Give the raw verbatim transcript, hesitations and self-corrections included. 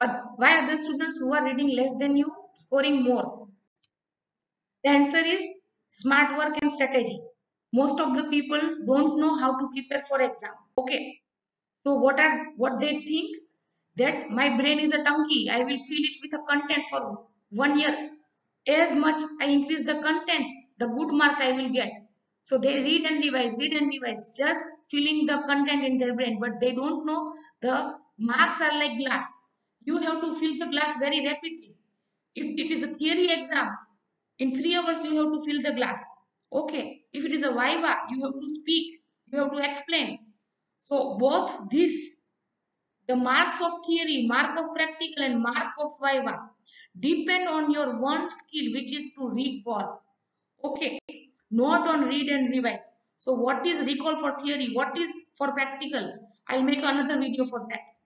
Why are the students who are reading less than you scoring more? The answer is smart work and strategy. Most of the people don't know how to prepare for exam. Okay. So what are what they think? That my brain is a donkey. I will fill it with a content for one year. As much I increase the content, the good mark I will get. So they read and revise, read and revise, just filling the content in their brain. But they don't know the marks are like glass. You have to fill the glass very rapidly. If it is a theory exam, in three hours you have to fill the glass. Okay. If it is a viva, you have to speak, you have to explain. So both this, the marks of theory, mark of practical and mark of viva, depend on your one skill, which is to recall. Okay. Not on read and revise. So what is recall for theory? What is for practical? I'll make another video for that.